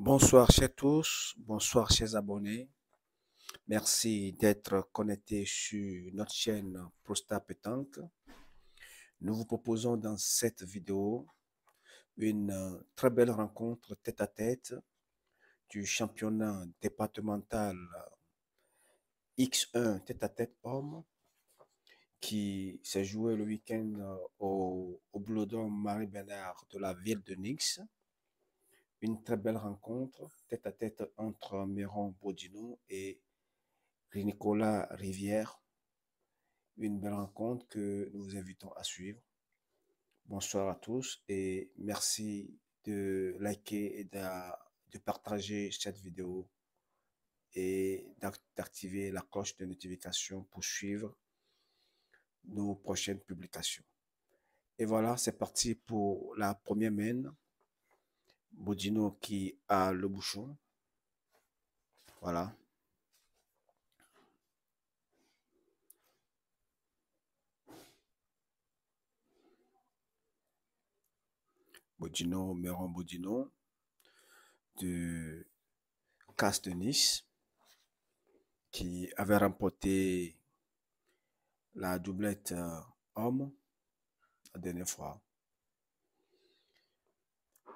Bonsoir chers tous, bonsoir chers abonnés. Merci d'être connectés sur notre chaîne Prosta Pétanque. Nous vous proposons dans cette vidéo une très belle rencontre tête à tête du championnat départemental X1 tête à tête homme qui s'est joué le week-end au Boulodrome Marie Bénard de la ville de Nice. Une très belle rencontre tête à tête entre Mayron Baudino et Nicolas Rivière. Une belle rencontre que nous vous invitons à suivre. Bonsoir à tous et merci de liker et de partager cette vidéo et d'activer la cloche de notification pour suivre nos prochaines publications. Et voilà, c'est parti pour la première main. Baudino qui a le bouchon. Voilà. Baudino, Mayron Baudino de Casse de Nice qui avait remporté la doublette homme la dernière fois.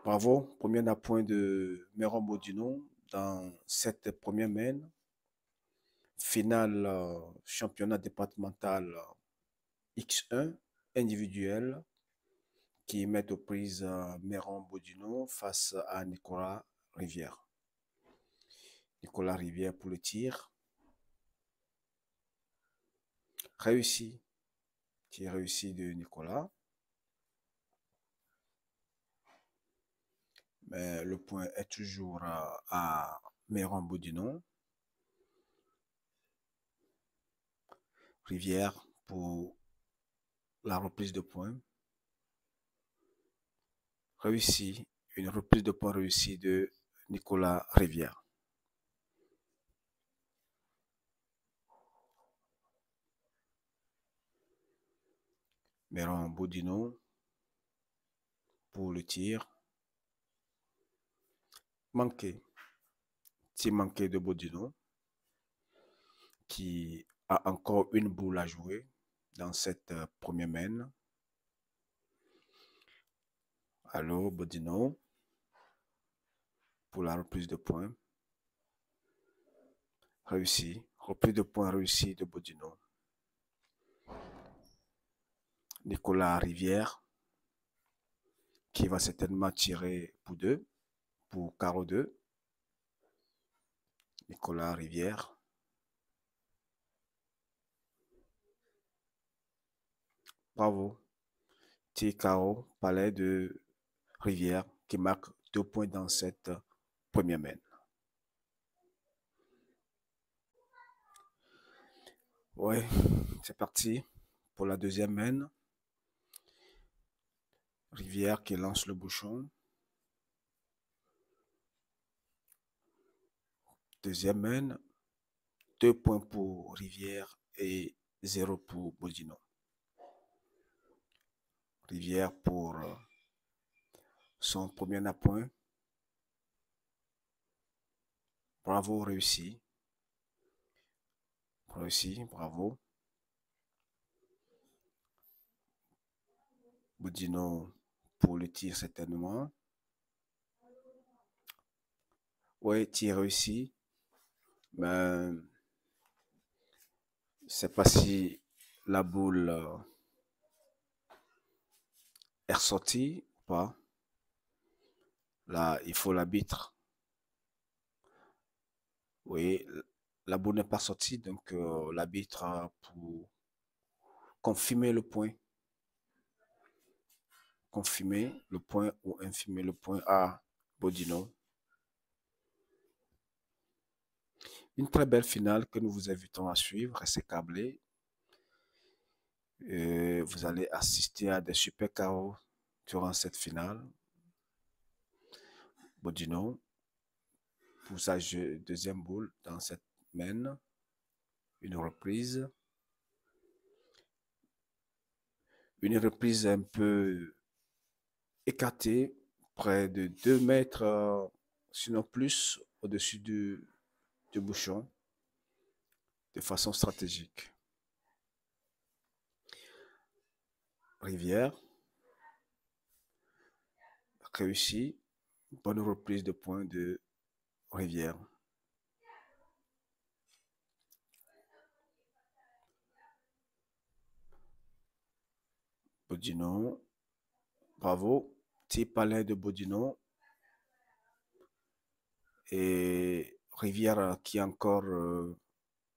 Bravo, premier appoint de Mayron Baudino dans cette première main. Finale championnat départemental X1 individuel qui met aux prises Mayron Baudino face à Nicolas Rivière. Nicolas Rivière pour le tir. Réussi. Qui est réussi de Nicolas. Mais le point est toujours à Mayron Baudino. Rivière pour la reprise de points. Réussie. Une reprise de points réussie de Nicolas Rivière. Mayron Baudino pour le tir. Manqué, c'est manqué de Baudino qui a encore une boule à jouer dans cette première main. Allô Baudino pour la reprise de points. Réussi, reprise de points réussie de Baudino. Nicolas Rivière qui va certainement tirer pour deux. Pour carreau 2, Nicolas Rivière. Bravo. Tir carreau, palais de Rivière qui marque 2 points dans cette première main. Ouais, c'est parti pour la deuxième main. Rivière qui lance le bouchon. Deuxième main, 2 points pour Rivière et 0 pour Baudino. Rivière pour son premier appoint. Bravo, réussi. Réussi, bravo. Baudino pour le tir certainement. Oui, tir réussi. Mais c'est pas si la boule est ressortie ou pas. Là, il faut l'arbitre. Oui, la boule n'est pas sortie, donc l'arbitre pour confirmer le point. Confirmer le point ou infirmer le point à Baudino. Une très belle finale que nous vous invitons à suivre. Restez câblés. Vous allez assister à des super chaos durant cette finale. Baudino pour sa deuxième boule dans cette main. Une reprise. Une reprise un peu écartée, près de 2 mètres sinon plus au-dessus du bouchon, de façon stratégique. Rivière réussit, bonne reprise de points de Rivière. Baudino, bravo, petit palais de Baudino. Et Rivière qui a encore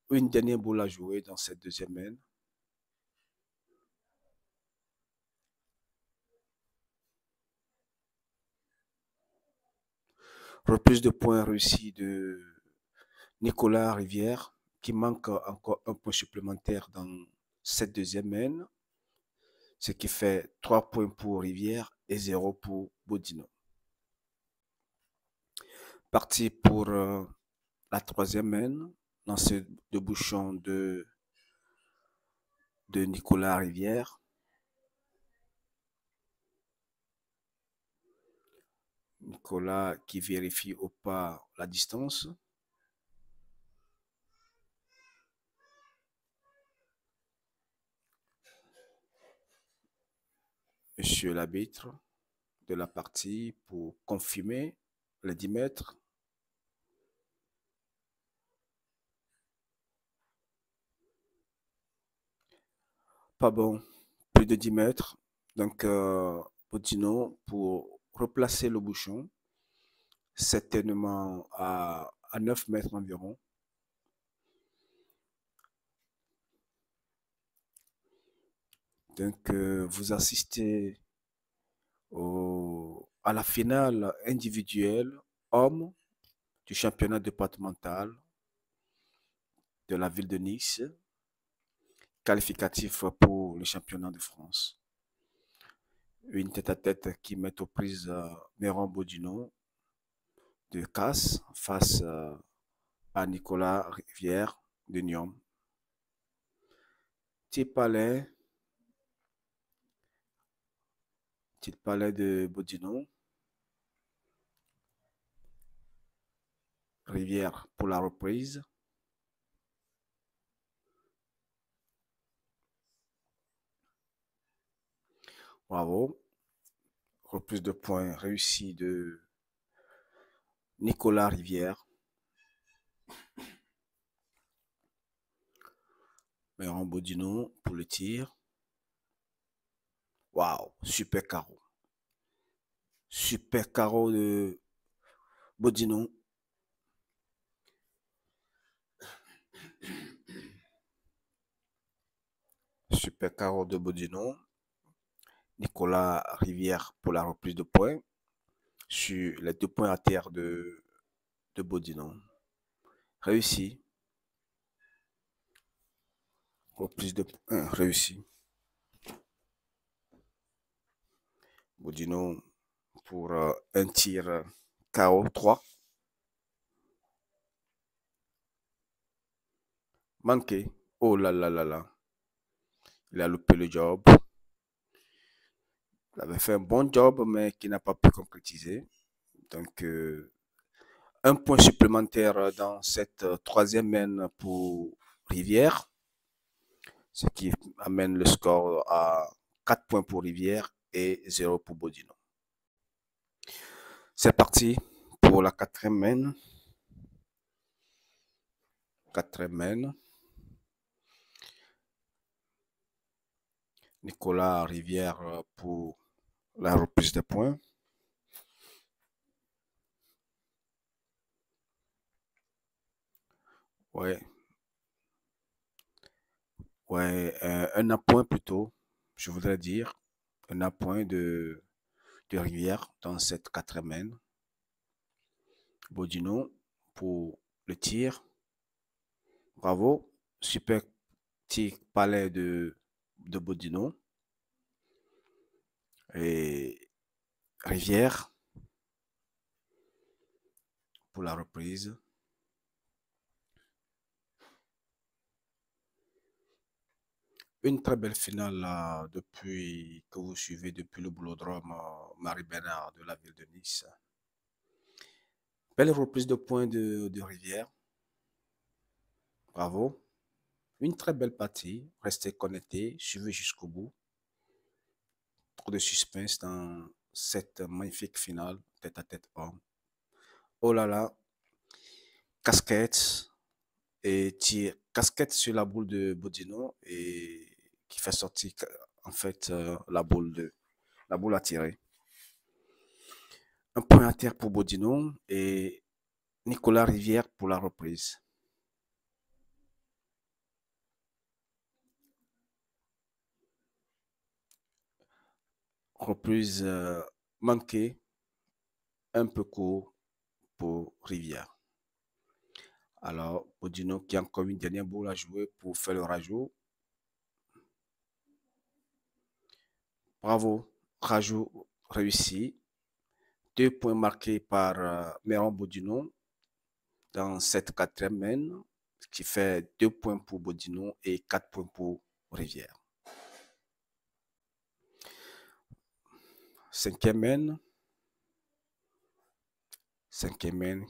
une dernière boule à jouer dans cette deuxième main. Reprise de points réussie de Nicolas Rivière qui manque encore un point supplémentaire dans cette deuxième main, ce qui fait 3 points pour Rivière et 0 pour Baudino. Parti pour la troisième main, lancé de bouchon de Nicolas Rivière. Nicolas qui vérifie au pas la distance. Monsieur l'arbitre de la partie pour confirmer les 10 mètres. Pas bon, plus de 10 mètres. Donc, Baudino, pour replacer le bouchon, certainement à 9 mètres environ. Donc, vous assistez à la finale individuelle homme du championnat départemental de la ville de Nice, qualificatif pour le championnat de France. Une tête-à-tête qui met aux prises Mayron Baudino de Casse face à Nicolas Rivière de Nîmes. Petit palais de Baudino. Rivière pour la reprise. Bravo. Reprise de points réussie de Nicolas Rivière. Mayron Baudino pour le tir. Waouh, super carreau. Super carreau de Baudino. Super carreau de Baudino. Nicolas Rivière pour la reprise de points sur les 2 points à terre de Baudino. Réussi. Reprise de points réussi. Baudino pour un tir KO 3. Manqué. Oh là là là là. Il a loupé le job. Il avait fait un bon job, mais qui n'a pas pu concrétiser. Donc, un point supplémentaire dans cette troisième main pour Rivière. Ce qui amène le score à 4 points pour Rivière et 0 pour Baudino. C'est parti pour la quatrième main. Nicolas Rivière pour la reprise des points. Un appoint plutôt, je voudrais dire. Un appoint de Rivière dans cette quatrième main. Baudino pour le tir. Bravo. Super petit palais de Baudino. Et Rivière pour la reprise. Une très belle finale là, que vous suivez depuis le Boulodrome Marie Bénard de la ville de Nice. Belle reprise de points de Rivière. Bravo. Une très belle partie. Restez connectés, suivez jusqu'au bout. Trop de suspense dans cette magnifique finale, tête à tête homme. Oh là là. Casquette. Et tire casquette sur la boule de Baudino et qui fait sortir en fait la boule à tirer. Un point à terre pour Baudino et Nicolas Rivière pour la reprise. Reprise manquée, un peu court pour Rivière. Alors, Baudino qui a encore une dernière boule à jouer pour faire le rajout. Bravo, rajout réussi. 2 points marqués par Mayron Baudino dans cette 4e main, ce qui fait 2 points pour Baudino et 4 points pour Rivière. 5e main.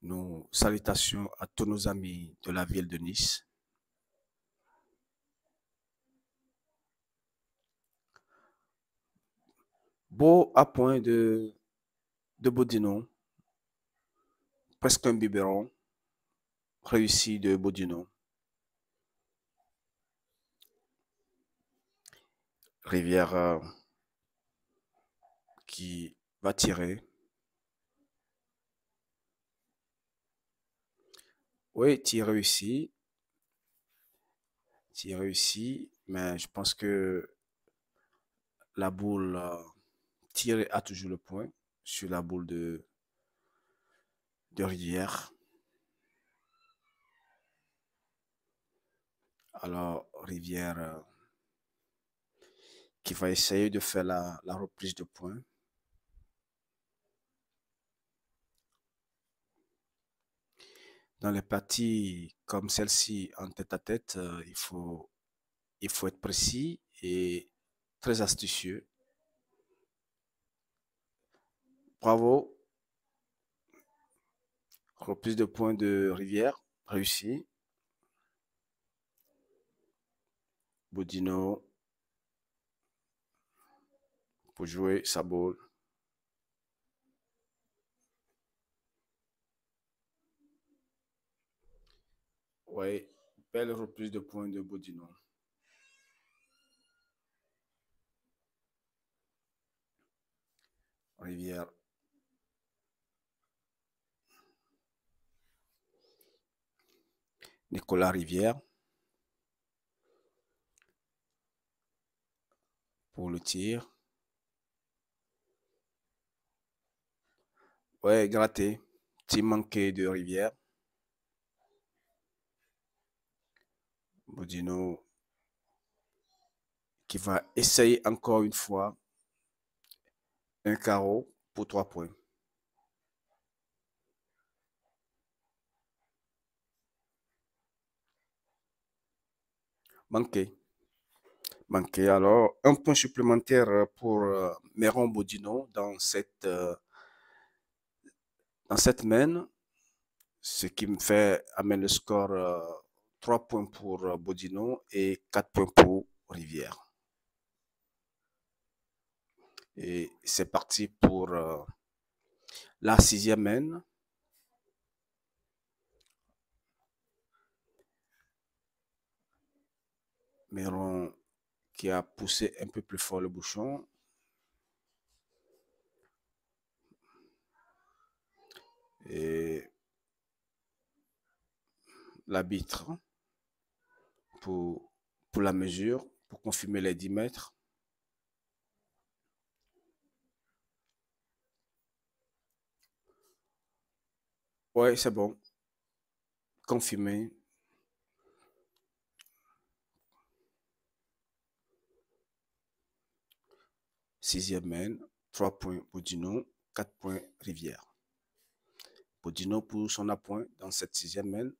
Nos salutations à tous nos amis de la ville de Nice. Beau à point de Baudino. Presque un biberon. Réussi de Baudino. Rivière qui va tirer. Oui, tir réussi, mais je pense que la boule tirée a toujours le point sur la boule de Rivière. Alors, Rivière qui va essayer de faire la reprise de points. Dans les parties comme celle-ci en tête-à-tête, il faut être précis et très astucieux. Bravo. Reprise de points de Rivière, réussi. Baudino pour jouer sa boule. Oui, belle reprise de points de Baudino. Rivière. Nicolas Rivière. Pour le tir. Oui, gratté. Petit manqué de Rivière. Baudino qui va essayer encore une fois un carreau pour 3 points. Manqué. Alors, un point supplémentaire pour Mayron Baudino dans cette main, ce qui me fait amène le score 3 points pour Baudino et 4 points pour Rivière. Et c'est parti pour la 6e main. Mayron qui a poussé un peu plus fort le bouchon. Et l'arbitre pour la mesure, pour confirmer les 10 mètres. Oui, c'est bon. Confirmé. Sixième main, 3 points Baudino, 4 points Rivière. Baudino pour son appoint dans cette 6e main.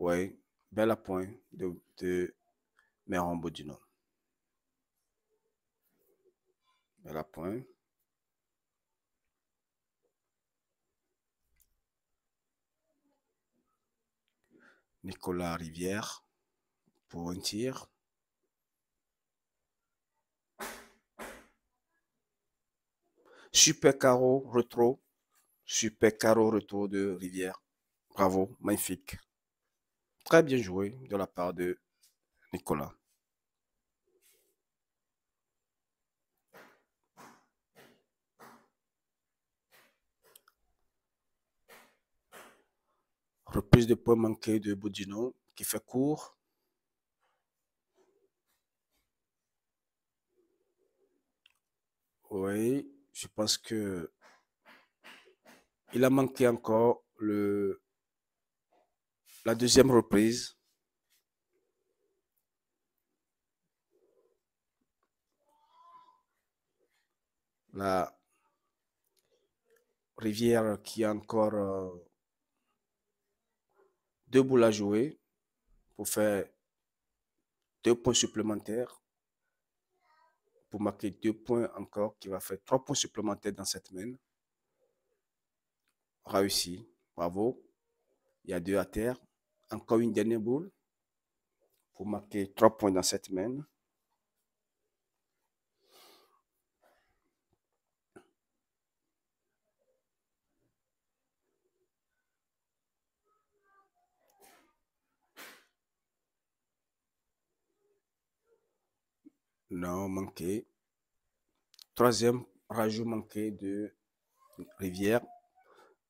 Oui, bel appoint de Mayron Baudino. Elle a point. Nicolas Rivière pour un tir. Super carreau retour de Rivière. Bravo, magnifique. Très bien joué de la part de Nicolas. Reprise de points manqués de Baudino qui fait court. Oui, je pense que il a manqué encore la deuxième reprise. La Rivière qui a encore deux boules à jouer pour faire deux points supplémentaires. Pour marquer deux points encore, qui va faire trois points supplémentaires dans cette main. Réussi. Bravo. Il y a deux à terre. Encore une dernière boule pour marquer trois points dans cette main. Non, manqué. Troisième rajout manqué de Rivière.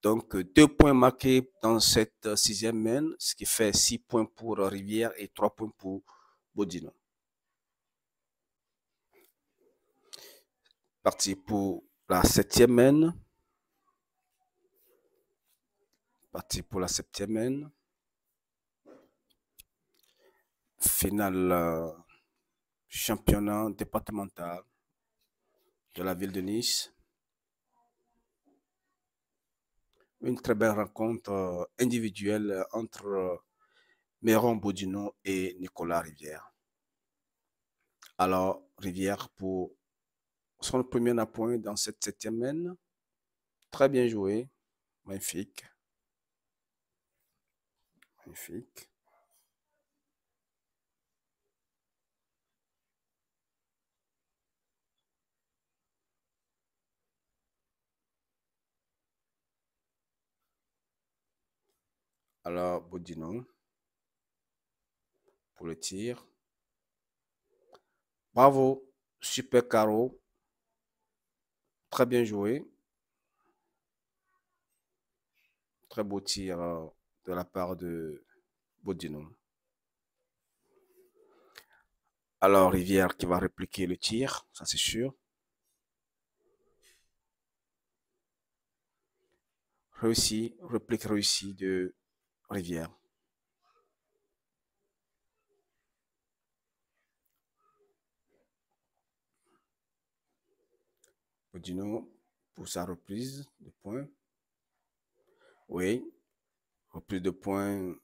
Donc, deux points marqués dans cette sixième main, ce qui fait 6 points pour Rivière et 3 points pour Baudino. Parti pour la septième main. Finale. Championnat départemental de la ville de Nice. Une très belle rencontre individuelle entre Mayron Baudino et Nicolas Rivière. Alors, Rivière pour son premier appoint dans cette septième main. Très bien joué. Magnifique. Magnifique. Alors, Baudino, pour le tir. Bravo, super carreau. Très bien joué. Très beau tir de la part de Baudino. Alors, Rivière qui va répliquer le tir, ça c'est sûr. Réussi, réplique réussie de Rivière. Baudino pour sa reprise de points. Oui, reprise de points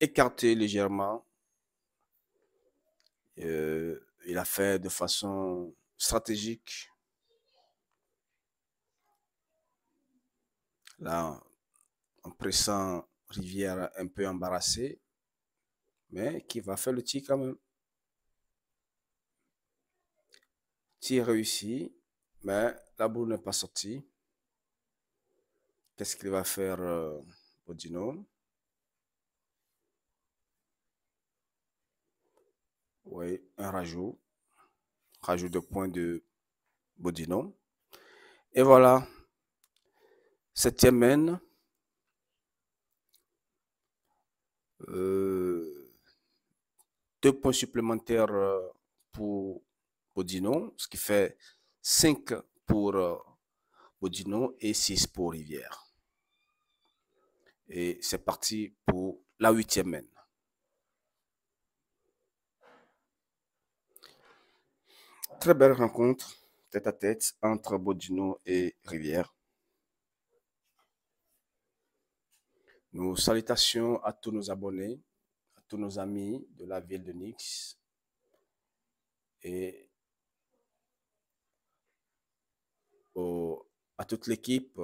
écartée légèrement. Il a fait de façon stratégique. Là, en pressant Rivière un peu embarrassée, mais qui va faire le tir quand même. Tir réussi, mais la boule n'est pas sortie. Qu'est-ce qu'il va faire Baudino? Oui, un rajout. Rajout de points de Baudino. Et voilà. Septième main. Deux points supplémentaires pour Baudino, ce qui fait 5 pour Baudino et 6 pour Rivière. Et c'est parti pour la 8e main. Très belle rencontre tête à tête entre Baudino et Rivière. Nos salutations à tous nos abonnés, à tous nos amis de la ville de Nice, et à toute l'équipe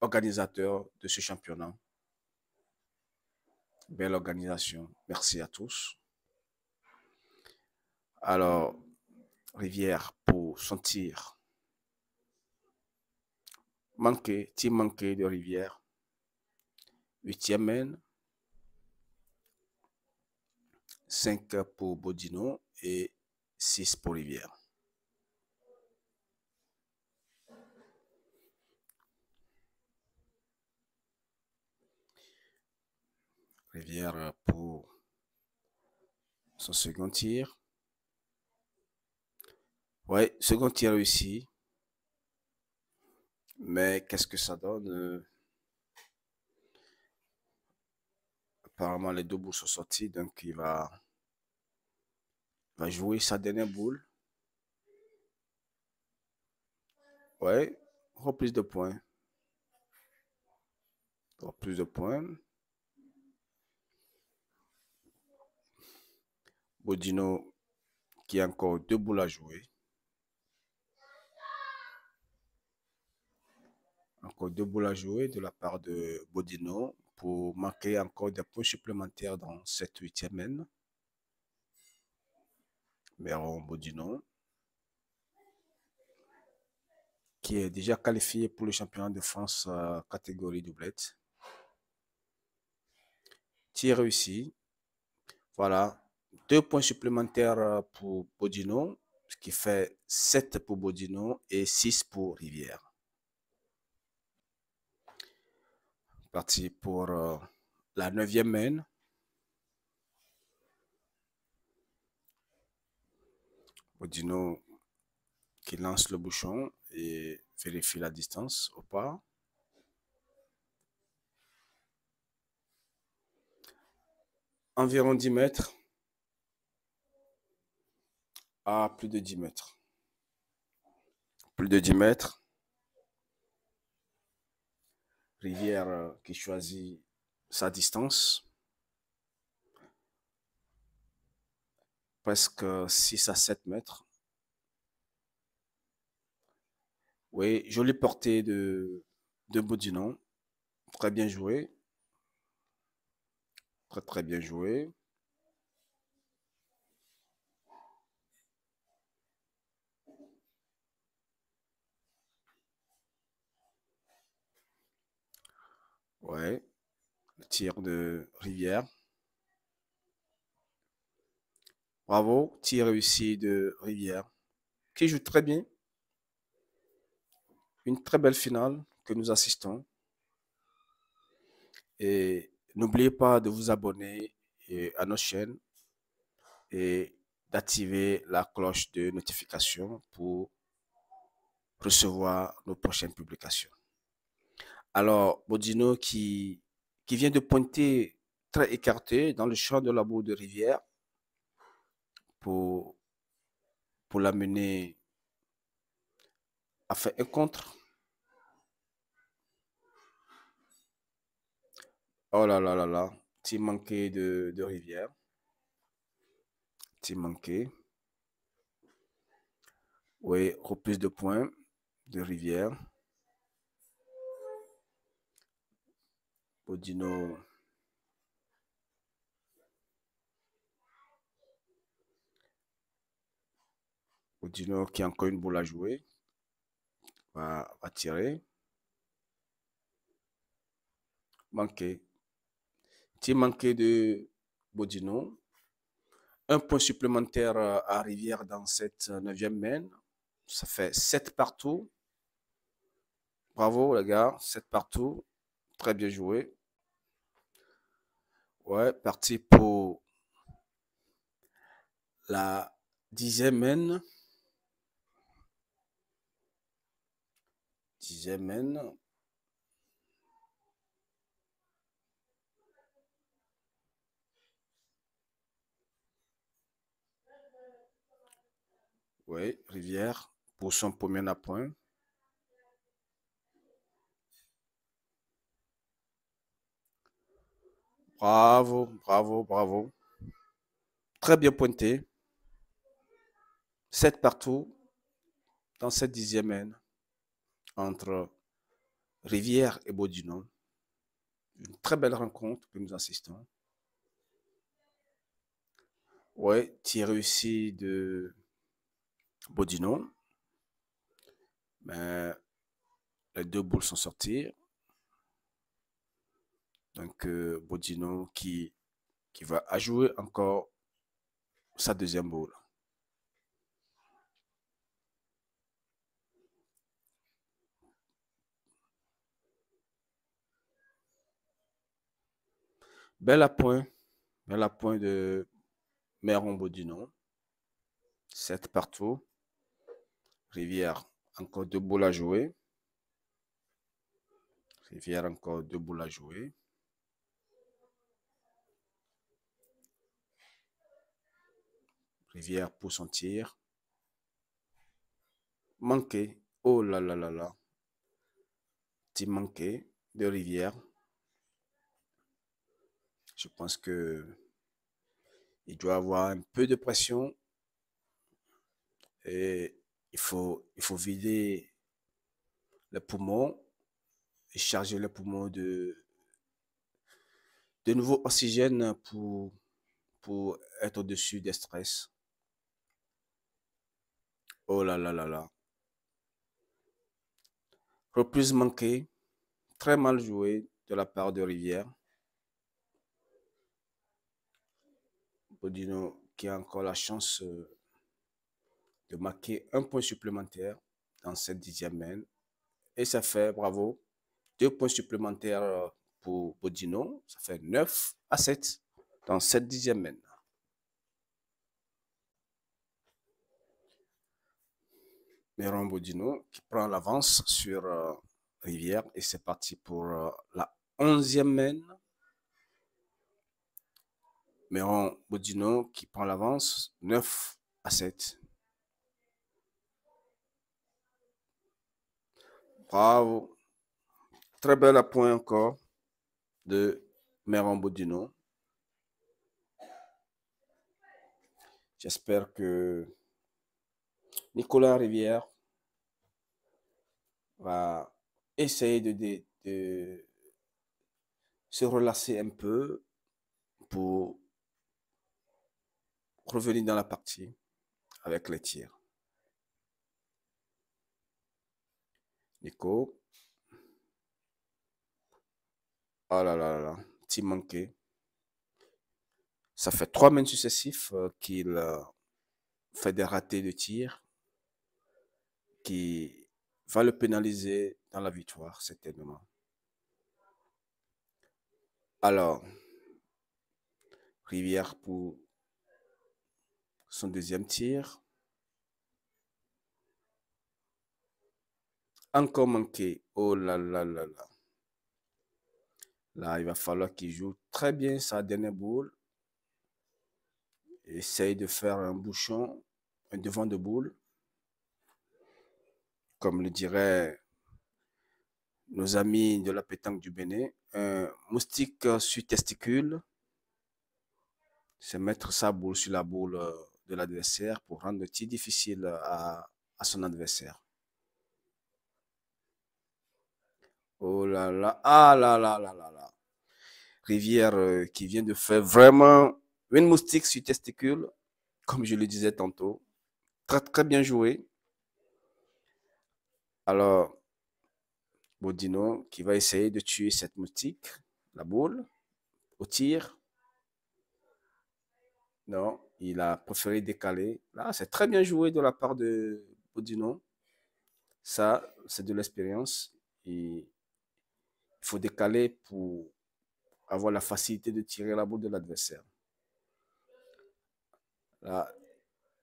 organisateur de ce championnat. Belle organisation. Merci à tous. Alors, Rivière, pour son tir manqué, de Rivière. 8e mène. 5 pour Baudino et 6 pour Rivière. Rivière pour son second tir. Ouais, second tir réussi. Mais qu'est-ce que ça donne? Apparemment, les deux boules sont sorties, donc il va jouer sa dernière boule. Ouais, reprise de points. Reprise de points. Baudino qui a encore deux boules à jouer. Encore deux boules à jouer de la part de Baudino pour marquer encore des points supplémentaires dans cette 8e mène. Mayron Baudino, qui est déjà qualifié pour le championnat de France catégorie doublette. Tir réussi. Voilà. 2 points supplémentaires pour Baudino, ce qui fait 7 pour Baudino et 6 pour Rivière. Parti pour la 9e mène. Baudino qui lance le bouchon et vérifie la distance au pas. Environ 10 mètres. À plus de 10 mètres. Plus de 10 mètres. Rivière qui choisit sa distance. Presque 6 à 7 mètres. Oui, jolie portée de Baudino. Très bien joué. Très très bien joué. Ouais, le tir de Rivière. Bravo, tir réussi de Rivière, qui joue très bien. Une très belle finale que nous assistons. Et n'oubliez pas de vous abonner à notre chaîne et d'activer la cloche de notification pour recevoir nos prochaines publications. Alors, Baudino qui vient de pointer très écarté dans le champ de la boule de Rivière pour l'amener à faire un contre. Oh là là là là, petit manqué de Rivière. Petit manqué. Oui, reprise de points de Rivière. Baudino qui a encore une boule à jouer va tirer. Manqué. Tir manqué de Baudino. Un point supplémentaire à Rivière dans cette 9e main. Ça fait 7 partout. Bravo les gars, 7 partout. Très bien joué. Ouais, parti pour la 10e mène. 10e mène. Ouais, Rivière pour son premier appoint. Bravo, bravo, bravo. Très bien pointé. 7 partout dans cette 10e haine entre Rivière et Baudino. Une très belle rencontre que nous assistons. Ouais, tir réussi de Baudino. Mais les deux boules sont sorties. Donc Baudino qui va jouer encore sa deuxième boule. Bel appoint de Mayron Baudino. 7 partout. Rivière, encore 2 boules à jouer. Rivière, encore 2 boules à jouer. Rivière pour son tir. Manqué. Oh là là là là. Petit manqué de Rivière. Je pense que il doit avoir un peu de pression et il faut vider les poumons et charger les poumons de nouveau oxygène pour être au-dessus des stress. Oh là là là là. Reprise manquée, très mal jouée de la part de Rivière. Baudino qui a encore la chance de marquer un point supplémentaire dans cette 10e main. Et ça fait, bravo, 2 points supplémentaires pour Baudino. Ça fait 9 à 7 dans cette 10e main. Mayron Baudino qui prend l'avance sur Rivière. Et c'est parti pour la 11e main. Mayron Baudino qui prend l'avance, 9 à 7. Bravo. Très bel appoint encore de Mayron Baudino. J'espère que Nicolas Rivière va essayer de se relâcher un peu pour revenir dans la partie avec les tirs. Nico. Oh là là là, petit manqué. Ça fait 3 mains successives qu'il fait des ratés de tir qui va le pénaliser dans la victoire, certainement. Alors, Rivière pour son 2e tir. Encore manqué. Oh là là là là. Là, il va falloir qu'il joue très bien sa dernière boule. Essaye de faire un bouchon, un devant de boule. Comme le diraient nos amis de la pétanque du Bénin, un moustique sur testicule. C'est mettre sa boule sur la boule de l'adversaire pour rendre le tir difficile à son adversaire. Oh là là, ah là là là là là. Rivière qui vient de faire vraiment une moustique sur testicule, comme je le disais tantôt. Très très bien joué. Alors, Baudino qui va essayer de tuer cette moustique, la boule, au tir. Non, il a préféré décaler. Là, c'est très bien joué de la part de Baudino. Ça, c'est de l'expérience. Il faut décaler pour avoir la facilité de tirer la boule de l'adversaire. Là,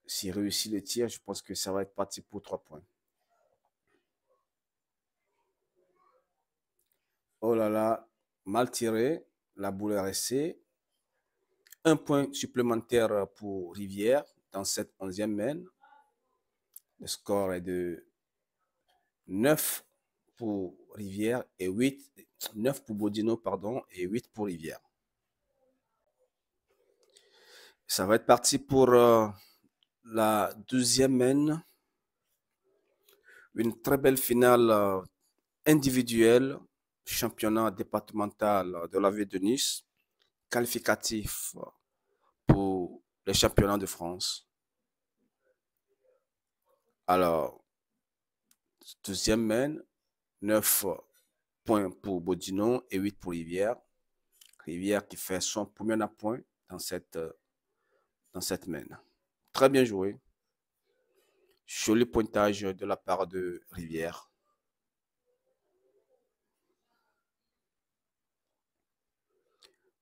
s'il réussit le tir, je pense que ça va être parti pour 3 points. Oh là là, mal tiré. La boule est restée. Un point supplémentaire pour Rivière dans cette 11e main. Le score est de 9 pour Rivière et 9 pour Baudino, pardon, et 8 pour Rivière. Ça va être parti pour la deuxième N. Une très belle finale individuelle, championnat départemental de la ville de Nice, qualificatif pour les championnats de France. Alors, deuxième N, 9 points pour Baudino et 8 pour Rivière. Rivière qui fait son premier appoint dans cette main. Très bien joué. Joli pointage de la part de Rivière.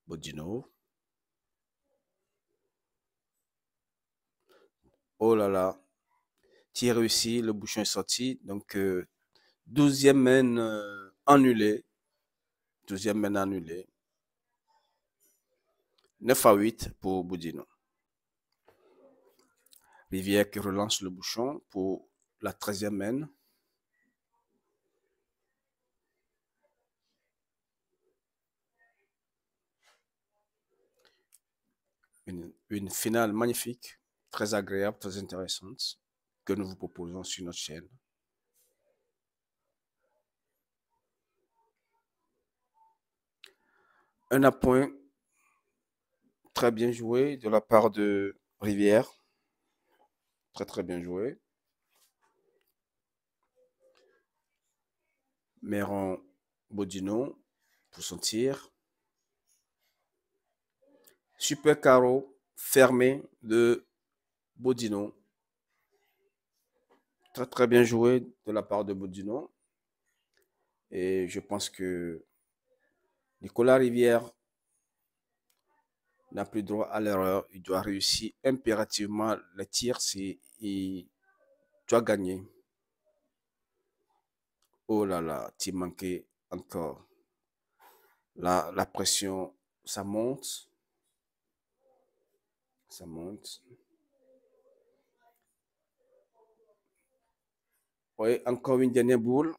Baudino. Oh là là. Tir réussi, le bouchon est sorti. Donc, 12e main annulée. 12e main annulée. 9 à 8 pour Baudino. Rivière qui relance le bouchon pour la 13e N. Une finale magnifique, très agréable, très intéressante, que nous vous proposons sur notre chaîne. Un appoint très bien joué de la part de Rivière. Très très bien joué. Mayron Baudino pour son tir. Super carreau fermé de Baudino. Très très bien joué de la part de Baudino. Et je pense que Nicolas Rivière n'a plus droit à l'erreur. Il doit réussir impérativement le tir si il doit gagner. Oh là là, tir manqué encore. Là, la pression, ça monte. Ça monte. Oui, encore une dernière boule.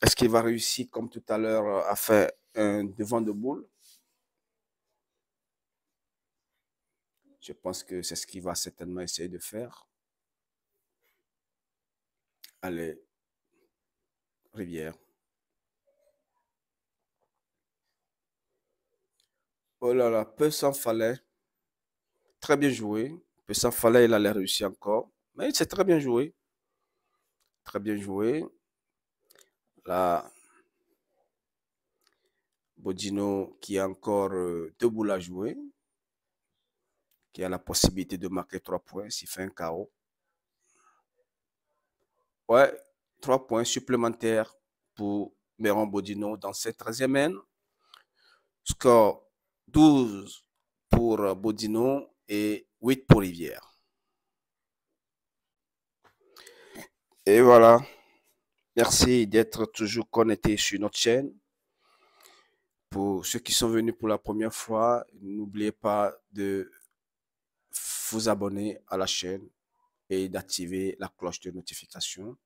Est-ce qu'il va réussir, comme tout à l'heure, à faire un devant de boule? Je pense que c'est ce qu'il va certainement essayer de faire. Allez, Rivière. Oh là là, peu s'en fallait. Très bien joué. Peu s'en fallait, il allait réussir encore. Mais c'est très bien joué. Très bien joué. Là, Baudino qui a encore deux boules à jouer, qui a la possibilité de marquer 3 points s'il fait un KO. Ouais, 3 points supplémentaires pour Mayron Baudino dans cette 13e N. Score 12 pour Baudino et 8 pour Rivière. Et voilà. Merci d'être toujours connecté sur notre chaîne. Pour ceux qui sont venus pour la première fois, n'oubliez pas de vous abonner à la chaîne et d'activer la cloche de notification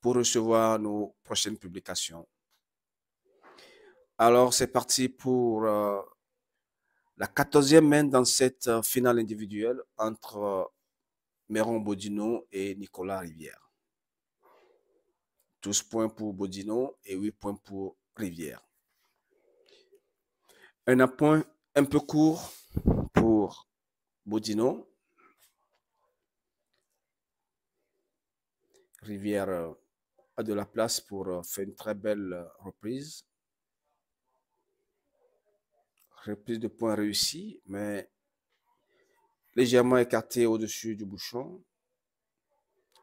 pour recevoir nos prochaines publications. Alors, c'est parti pour la 14e main dans cette finale individuelle entre Mayron Baudino et Nicolas Rivière. 12 points pour Baudino et 8 points pour Rivière. Un appoint un peu court pour Baudino. Rivière a de la place pour faire une très belle reprise. Reprise de points réussie, mais légèrement écartée au-dessus du bouchon,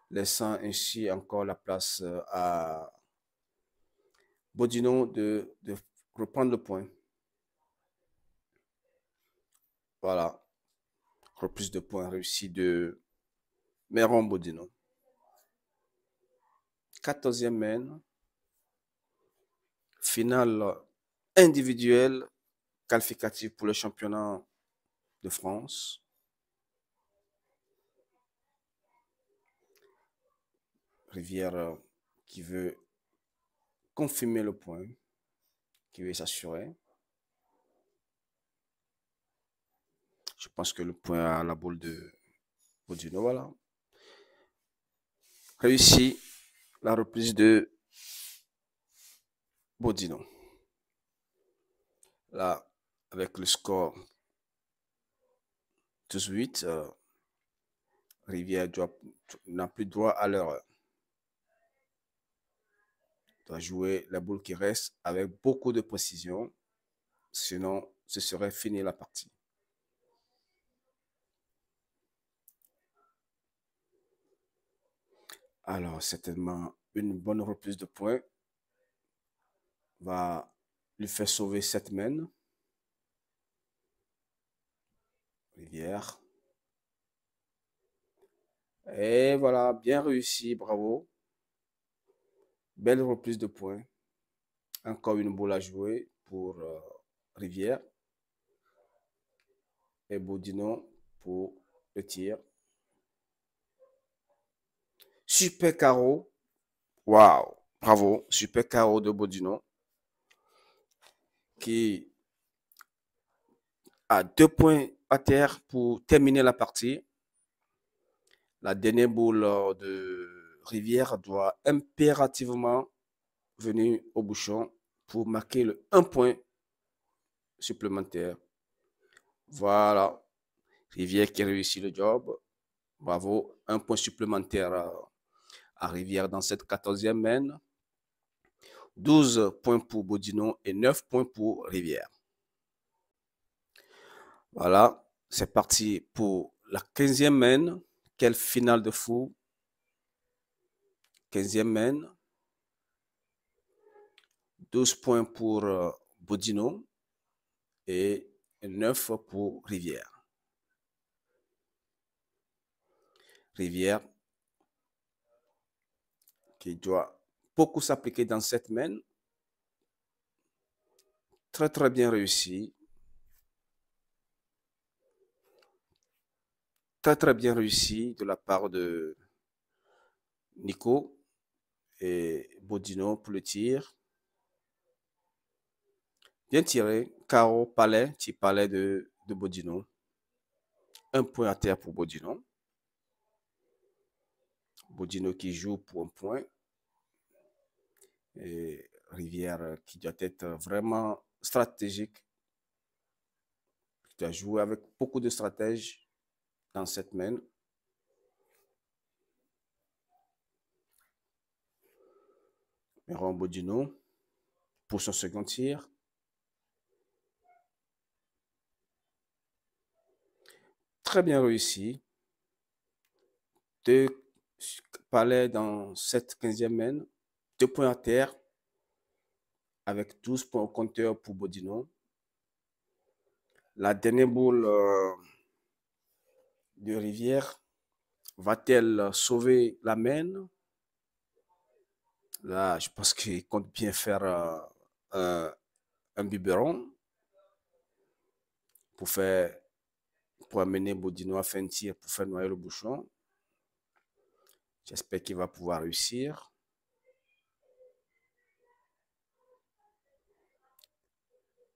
laissant ainsi encore la place à Baudino de reprendre le point. Voilà. Reprise de points réussis de Mayron Baudino. 14e main. Finale individuelle qualificative pour le championnat de France. Rivière qui veut confirmer le point, qui veut s'assurer. Je pense que le point à la boule de Baudino, voilà. réussi la reprise de Baudino. Là, avec le score 12-8, Rivière n'a plus droit à l'erreur. Doit jouer la boule qui reste avec beaucoup de précision, sinon ce serait fini la partie. Alors, certainement, une bonne reprise de points va lui faire sauver cette mène. Rivière. Et voilà, bien réussi, bravo. Belle reprise de points. Encore une boule à jouer pour Rivière. Et Baudino pour le tir. Super carreau. Waouh, bravo. Super carreau de Baudino. Qui a 2 points à terre pour terminer la partie. La dernière boule de Rivière doit impérativement venir au bouchon pour marquer le 1 point supplémentaire. Voilà. Rivière qui réussit le job. Bravo. 1 point supplémentaire à Rivière dans cette 14e main. 12 points pour Baudino et 9 points pour Rivière. Voilà, c'est parti pour la 15e main. Quelle finale de fou. 15e main. 12 points pour Baudino et 9 pour Rivière. Rivière qui doit beaucoup s'appliquer dans cette main. Très, très bien réussi. Très, très bien réussi de la part de Nico et Baudino pour le tir. Bien tiré. Carreau, palais, petit palais de Baudino. 1 point à terre pour Baudino. Baudino qui joue pour 1 point. Et Rivière qui doit être vraiment stratégique, qui doit jouer avec beaucoup de stratèges dans cette main. Mayron Baudino pour son second tir. Très bien réussi. 2 palais dans cette 15e main. 2 points à terre, avec 12 points au compteur pour Baudino. La dernière boule de Rivière va-t-elle sauver la mène? Là, je pense qu'il compte bien faire un biberon pour amener Baudino à faire un tir, pour faire noyer le bouchon. J'espère qu'il va pouvoir réussir.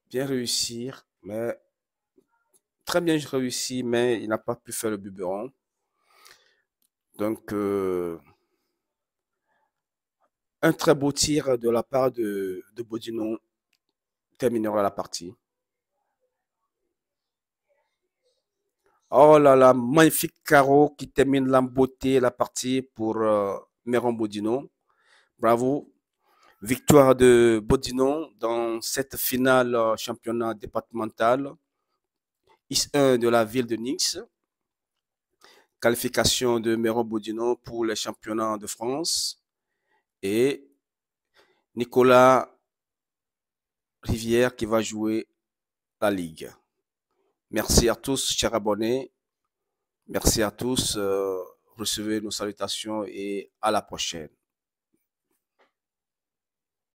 Bien réussir, mais très bien réussi, mais il n'a pas pu faire le biberon. Donc, un très beau tir de la part de Baudino terminera la partie. Oh là là, magnifique carreau qui termine la beauté, la partie pour Mayron Baudino. Bravo. Victoire de Baudino dans cette finale championnat départemental X1 de la ville de Nice. Qualification de Mayron Baudino pour les championnats de France. Et Nicolas Rivière qui va jouer la Ligue. Merci à tous, chers abonnés. Merci à tous. Recevez nos salutations et à la prochaine.